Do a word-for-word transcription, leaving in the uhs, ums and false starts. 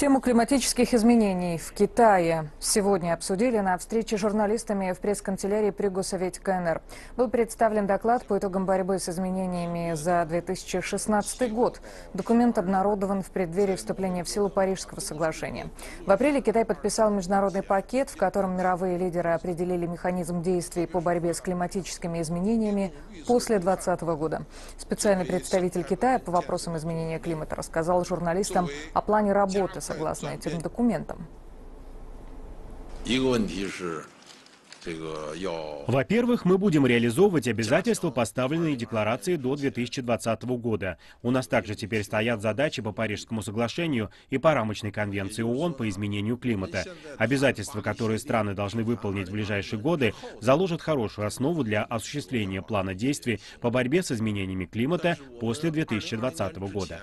Тему климатических изменений в Китае сегодня обсудили на встрече с журналистами в пресс-канцелярии при Госсовете КНР. Был представлен доклад по итогам борьбы с изменениями за две тысячи шестнадцатый год. Документ обнародован в преддверии вступления в силу Парижского соглашения. В апреле Китай подписал международный пакет, в котором мировые лидеры определили механизм действий по борьбе с климатическими изменениями после две тысячи двадцатого года. Специальный представитель Китая по вопросам изменения климата рассказал журналистам о плане работы согласно этим документам. Во-первых, мы будем реализовывать обязательства, поставленные декларацией до две тысячи двадцатого года. У нас также теперь стоят задачи по Парижскому соглашению и по рамочной конвенции ООН по изменению климата. Обязательства, которые страны должны выполнить в ближайшие годы, заложат хорошую основу для осуществления плана действий по борьбе с изменениями климата после две тысячи двадцатого года.